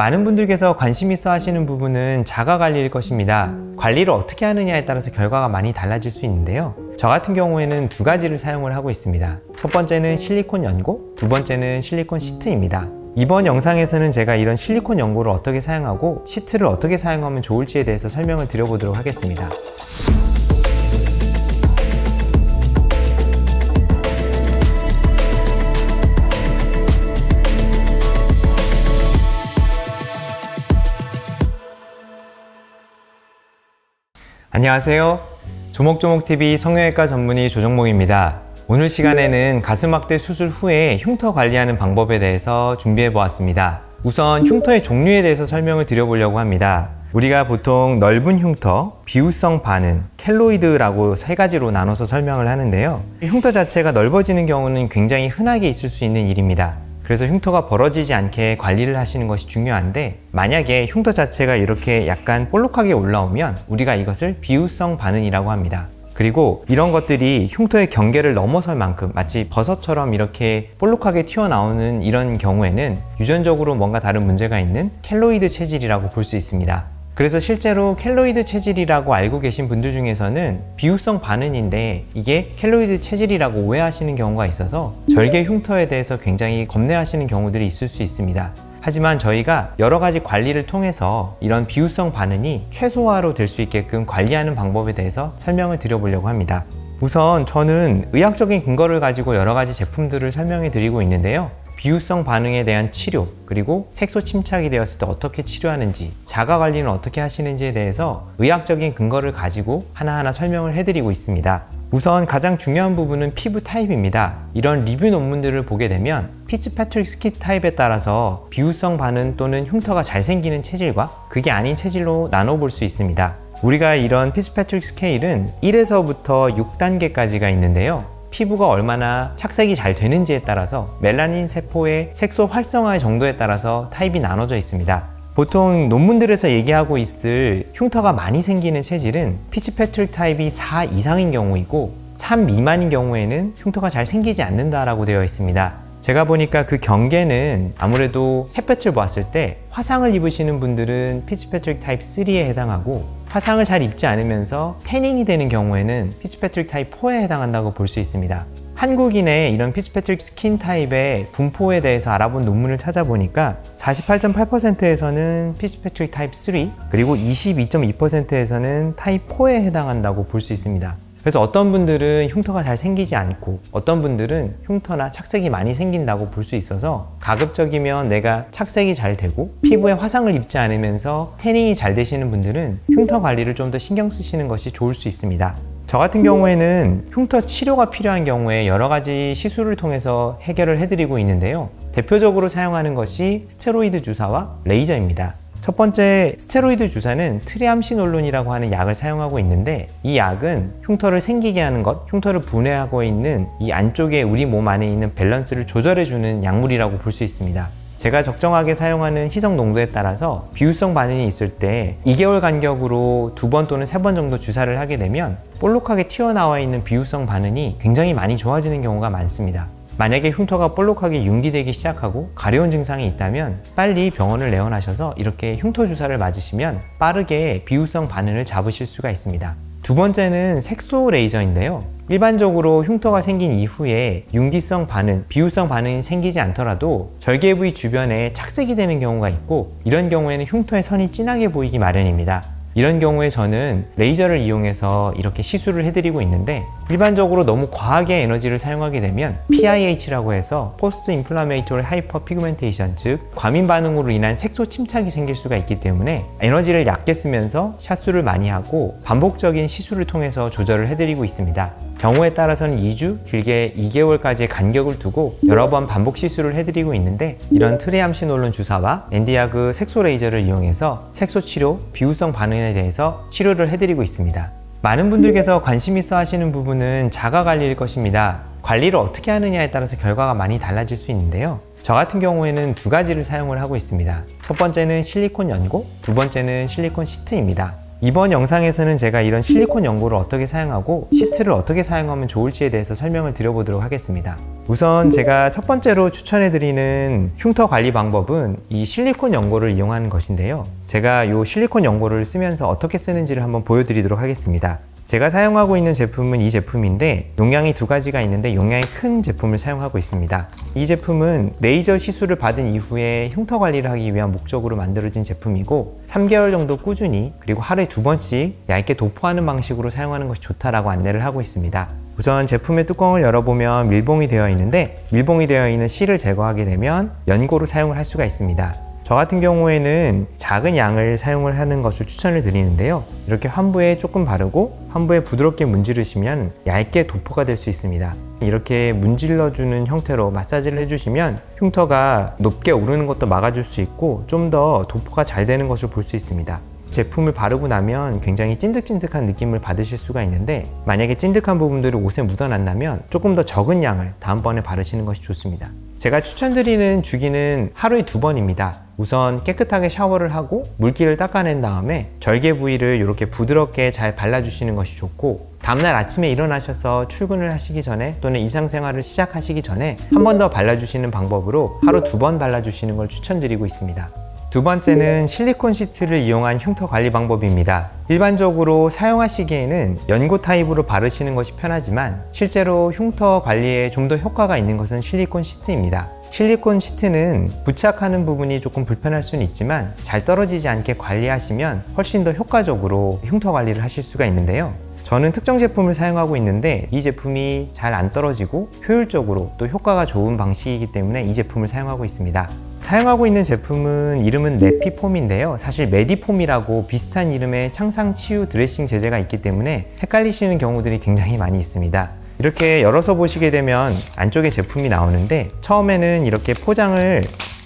많은 분들께서 관심 있어 하시는 부분은 자가관리일 것입니다. 관리를 어떻게 하느냐에 따라서 결과가 많이 달라질 수 있는데요. 저 같은 경우에는 두 가지를 사용을 하고 있습니다. 첫 번째는 실리콘 연고, 두 번째는 실리콘 시트입니다. 이번 영상에서는 제가 이런 실리콘 연고를 어떻게 사용하고 시트를 어떻게 사용하면 좋을지에 대해서 설명을 드려보도록 하겠습니다. 안녕하세요. 조목조목TV 성형외과 전문의 조정목입니다. 오늘 시간에는 가슴확대 수술 후에 흉터 관리하는 방법에 대해서 준비해 보았습니다. 우선 흉터의 종류에 대해서 설명을 드려보려고 합니다. 우리가 보통 넓은 흉터, 비우성 반응, 켈로이드라고 세 가지로 나눠서 설명을 하는데요. 흉터 자체가 넓어지는 경우는 굉장히 흔하게 있을 수 있는 일입니다. 그래서 흉터가 벌어지지 않게 관리를 하시는 것이 중요한데, 만약에 흉터 자체가 이렇게 약간 볼록하게 올라오면 우리가 이것을 비우성 반응이라고 합니다. 그리고 이런 것들이 흉터의 경계를 넘어설 만큼 마치 버섯처럼 이렇게 볼록하게 튀어나오는 이런 경우에는 유전적으로 뭔가 다른 문제가 있는 켈로이드 체질이라고 볼 수 있습니다. 그래서 실제로 켈로이드 체질이라고 알고 계신 분들 중에서는 비우성 반응인데 이게 켈로이드 체질이라고 오해하시는 경우가 있어서 절개 흉터에 대해서 굉장히 겁내하시는 경우들이 있을 수 있습니다. 하지만 저희가 여러 가지 관리를 통해서 이런 비우성 반응이 최소화로 될 수 있게끔 관리하는 방법에 대해서 설명을 드려보려고 합니다. 우선 저는 의학적인 근거를 가지고 여러 가지 제품들을 설명해 드리고 있는데요. 비우성 반응에 대한 치료, 그리고 색소 침착이 되었을 때 어떻게 치료하는지, 자가관리는 어떻게 하시는지에 대해서 의학적인 근거를 가지고 하나하나 설명을 해드리고 있습니다. 우선 가장 중요한 부분은 피부 타입입니다. 이런 리뷰 논문들을 보게 되면 피츠패트릭 스킨 타입에 따라서 비우성 반응 또는 흉터가 잘 생기는 체질과 그게 아닌 체질로 나눠볼 수 있습니다. 우리가 이런 피츠패트릭 스케일은 1에서부터 6단계까지가 있는데요. 피부가 얼마나 착색이 잘 되는지에 따라서 멜라닌 세포의 색소 활성화의 정도에 따라서 타입이 나눠져 있습니다. 보통 논문들에서 얘기하고 있을 흉터가 많이 생기는 체질은 피츠패트릭 타입이 4 이상인 경우이고 3 미만인 경우에는 흉터가 잘 생기지 않는다라고 되어 있습니다. 제가 보니까 그 경계는 아무래도 햇볕을 보았을 때 화상을 입으시는 분들은 피츠패트릭 타입 3에 해당하고, 화상을 잘 입지 않으면서 태닝이 되는 경우에는 피츠패트릭 타입 4에 해당한다고 볼 수 있습니다. 한국인의 이런 피츠패트릭 스킨 타입의 분포에 대해서 알아본 논문을 찾아보니까 48.8%에서는 피츠패트릭 타입 3, 그리고 22.2%에서는 타입 4에 해당한다고 볼 수 있습니다. 그래서 어떤 분들은 흉터가 잘 생기지 않고 어떤 분들은 흉터나 착색이 많이 생긴다고 볼 수 있어서, 가급적이면 내가 착색이 잘 되고 피부에 화상을 입지 않으면서 태닝이 잘 되시는 분들은 흉터 관리를 좀 더 신경 쓰시는 것이 좋을 수 있습니다. 저 같은 경우에는 흉터 치료가 필요한 경우에 여러 가지 시술을 통해서 해결을 해드리고 있는데요. 대표적으로 사용하는 것이 스테로이드 주사와 레이저입니다. 첫 번째 스테로이드 주사는 트리암시놀론이라고 하는 약을 사용하고 있는데, 이 약은 흉터를 생기게 하는 것, 흉터를 분해하고 있는 이 안쪽에 우리 몸 안에 있는 밸런스를 조절해주는 약물이라고 볼 수 있습니다. 제가 적정하게 사용하는 희석 농도에 따라서 비우성 반응이 있을 때 2개월 간격으로 2번 또는 3번 정도 주사를 하게 되면 볼록하게 튀어나와 있는 비우성 반응이 굉장히 많이 좋아지는 경우가 많습니다. 만약에 흉터가 볼록하게 융기되기 시작하고 가려운 증상이 있다면 빨리 병원을 내원하셔서 이렇게 흉터 주사를 맞으시면 빠르게 비우성 반응을 잡으실 수가 있습니다. 두 번째는 색소 레이저인데요. 일반적으로 흉터가 생긴 이후에 융기성 반응, 비우성 반응이 생기지 않더라도 절개 부위 주변에 착색이 되는 경우가 있고, 이런 경우에는 흉터의 선이 진하게 보이기 마련입니다. 이런 경우에 저는 레이저를 이용해서 이렇게 시술을 해드리고 있는데, 일반적으로 너무 과하게 에너지를 사용하게 되면 PIH라고 해서 포스트 인플라메이토리 하이퍼 피그멘테이션, 즉 과민 반응으로 인한 색소 침착이 생길 수가 있기 때문에 에너지를 약게 쓰면서 샷수를 많이 하고 반복적인 시술을 통해서 조절을 해드리고 있습니다. 경우에 따라서는 2주, 길게 2개월까지의 간격을 두고 여러 번 반복 시술을 해드리고 있는데, 이런 트리암시놀론 주사와 엔디아그 색소 레이저를 이용해서 색소 치료, 비우성 반응에 대해서 치료를 해드리고 있습니다. 많은 분들께서 관심 있어 하시는 부분은 자가관리일 것입니다. 관리를 어떻게 하느냐에 따라서 결과가 많이 달라질 수 있는데요. 저 같은 경우에는 두 가지를 사용을 하고 있습니다. 첫 번째는 실리콘 연고, 두 번째는 실리콘 시트입니다. 이번 영상에서는 제가 이런 실리콘 연고를 어떻게 사용하고 시트를 어떻게 사용하면 좋을지에 대해서 설명을 드려보도록 하겠습니다. 우선 제가 첫 번째로 추천해드리는 흉터 관리 방법은 이 실리콘 연고를 이용하는 것인데요, 제가 이 실리콘 연고를 쓰면서 어떻게 쓰는지를 한번 보여드리도록 하겠습니다. 제가 사용하고 있는 제품은 이 제품인데 용량이 두 가지가 있는데 용량이 큰 제품을 사용하고 있습니다. 이 제품은 레이저 시술을 받은 이후에 흉터 관리를 하기 위한 목적으로 만들어진 제품이고 3개월 정도 꾸준히 그리고 하루에 2번씩 얇게 도포하는 방식으로 사용하는 것이 좋다라고 안내를 하고 있습니다. 우선 제품의 뚜껑을 열어보면 밀봉이 되어 있는데 밀봉이 되어 있는 실을 제거하게 되면 연고로 사용을 할 수가 있습니다. 저 같은 경우에는 작은 양을 사용을 하는 것을 추천을 드리는데요, 이렇게 환부에 조금 바르고 환부에 부드럽게 문지르시면 얇게 도포가 될 수 있습니다. 이렇게 문질러주는 형태로 마사지를 해주시면 흉터가 높게 오르는 것도 막아줄 수 있고 좀 더 도포가 잘 되는 것을 볼 수 있습니다. 제품을 바르고 나면 굉장히 찐득찐득한 느낌을 받으실 수가 있는데 만약에 찐득한 부분들이 옷에 묻어난다면 조금 더 적은 양을 다음번에 바르시는 것이 좋습니다. 제가 추천드리는 주기는 하루에 2번입니다. 우선 깨끗하게 샤워를 하고 물기를 닦아낸 다음에 절개 부위를 이렇게 부드럽게 잘 발라주시는 것이 좋고 다음날 아침에 일어나셔서 출근을 하시기 전에 또는 일상생활을 시작하시기 전에 한 번 더 발라주시는 방법으로 하루 2번 발라주시는 걸 추천드리고 있습니다. 두 번째는 실리콘 시트를 이용한 흉터 관리 방법입니다. 일반적으로 사용하시기에는 연고 타입으로 바르시는 것이 편하지만 실제로 흉터 관리에 좀 더 효과가 있는 것은 실리콘 시트입니다. 실리콘 시트는 부착하는 부분이 조금 불편할 수는 있지만 잘 떨어지지 않게 관리하시면 훨씬 더 효과적으로 흉터 관리를 하실 수가 있는데요, 저는 특정 제품을 사용하고 있는데 이 제품이 잘 안 떨어지고 효율적으로 또 효과가 좋은 방식이기 때문에 이 제품을 사용하고 있습니다. 사용하고 있는 제품은 이름은 레피폼인데요, 사실 메디폼이라고 비슷한 이름의 창상 치유 드레싱 제제가 있기 때문에 헷갈리시는 경우들이 굉장히 많이 있습니다. 이렇게 열어서 보시게 되면 안쪽에 제품이 나오는데 처음에는 이렇게 포장을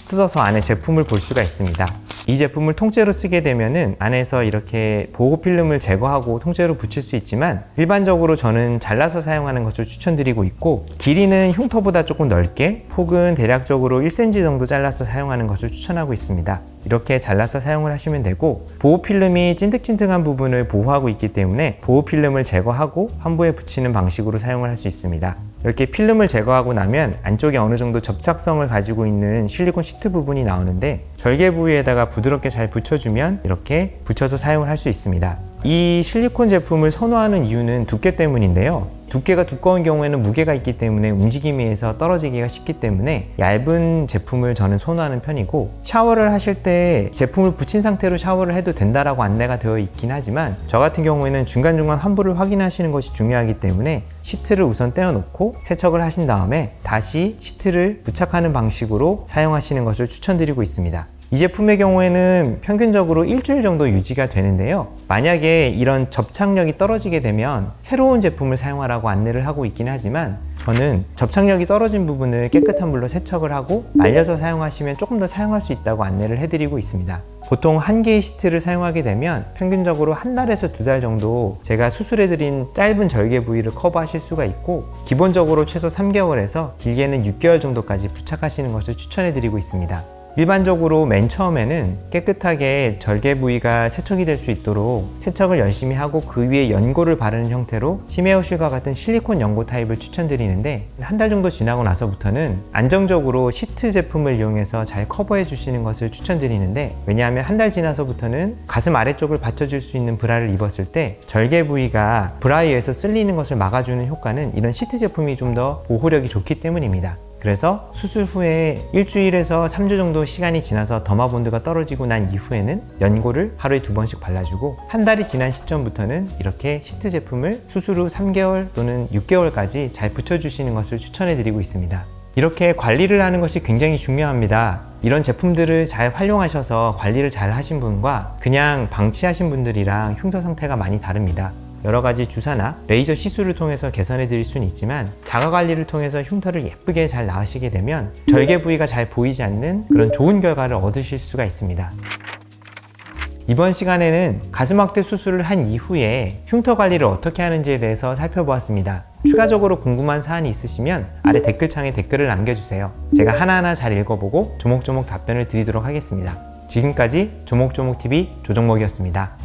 뜯어서 안에 제품을 볼 수가 있습니다. 이 제품을 통째로 쓰게 되면은 안에서 이렇게 보호 필름을 제거하고 통째로 붙일 수 있지만 일반적으로 저는 잘라서 사용하는 것을 추천드리고 있고 길이는 흉터보다 조금 넓게 폭은 대략적으로 1cm 정도 잘라서 사용하는 것을 추천하고 있습니다. 이렇게 잘라서 사용을 하시면 되고 보호 필름이 찐득찐득한 부분을 보호하고 있기 때문에 보호 필름을 제거하고 환부에 붙이는 방식으로 사용을 할 수 있습니다. 이렇게 필름을 제거하고 나면 안쪽에 어느 정도 접착성을 가지고 있는 실리콘 시트 부분이 나오는데 절개 부위에다가 부드럽게 잘 붙여주면 이렇게 붙여서 사용을 할 수 있습니다. 이 실리콘 제품을 선호하는 이유는 두께 때문인데요, 두께가 두꺼운 경우에는 무게가 있기 때문에 움직임에 의해서 떨어지기가 쉽기 때문에 얇은 제품을 저는 선호하는 편이고 샤워를 하실 때 제품을 붙인 상태로 샤워를 해도 된다라고 안내가 되어 있긴 하지만 저 같은 경우에는 중간중간 환부를 확인하시는 것이 중요하기 때문에 시트를 우선 떼어놓고 세척을 하신 다음에 다시 시트를 부착하는 방식으로 사용하시는 것을 추천드리고 있습니다. 이 제품의 경우에는 평균적으로 일주일 정도 유지가 되는데요, 만약에 이런 접착력이 떨어지게 되면 새로운 제품을 사용하라고 안내를 하고 있긴 하지만 저는 접착력이 떨어진 부분을 깨끗한 물로 세척을 하고 말려서 사용하시면 조금 더 사용할 수 있다고 안내를 해드리고 있습니다. 보통 한 개의 시트를 사용하게 되면 평균적으로 한 달에서 2달 정도 제가 수술해드린 짧은 절개 부위를 커버하실 수가 있고 기본적으로 최소 3개월에서 길게는 6개월 정도까지 부착하시는 것을 추천해드리고 있습니다. 일반적으로 맨 처음에는 깨끗하게 절개 부위가 세척이 될 수 있도록 세척을 열심히 하고 그 위에 연고를 바르는 형태로 치매호실과 같은 실리콘 연고 타입을 추천드리는데 한 달 정도 지나고 나서부터는 안정적으로 시트 제품을 이용해서 잘 커버해 주시는 것을 추천드리는데 왜냐하면 한 달 지나서부터는 가슴 아래쪽을 받쳐줄 수 있는 브라를 입었을 때 절개 부위가 브라에 의해서 쓸리는 것을 막아주는 효과는 이런 시트 제품이 좀 더 보호력이 좋기 때문입니다. 그래서 수술 후에 일주일에서 3주 정도 시간이 지나서 더마본드가 떨어지고 난 이후에는 연고를 하루에 2번씩 발라주고 한 달이 지난 시점부터는 이렇게 시트 제품을 수술 후 3개월 또는 6개월까지 잘 붙여주시는 것을 추천해드리고 있습니다. 이렇게 관리를 하는 것이 굉장히 중요합니다. 이런 제품들을 잘 활용하셔서 관리를 잘 하신 분과 그냥 방치하신 분들이랑 흉터 상태가 많이 다릅니다. 여러 가지 주사나 레이저 시술을 통해서 개선해 드릴 수는 있지만 자가관리를 통해서 흉터를 예쁘게 잘 나으시게 되면 절개 부위가 잘 보이지 않는 그런 좋은 결과를 얻으실 수가 있습니다. 이번 시간에는 가슴 확대 수술을 한 이후에 흉터 관리를 어떻게 하는지에 대해서 살펴보았습니다. 추가적으로 궁금한 사안이 있으시면 아래 댓글창에 댓글을 남겨주세요. 제가 하나하나 잘 읽어보고 조목조목 답변을 드리도록 하겠습니다. 지금까지 조목조목TV 조정목이었습니다.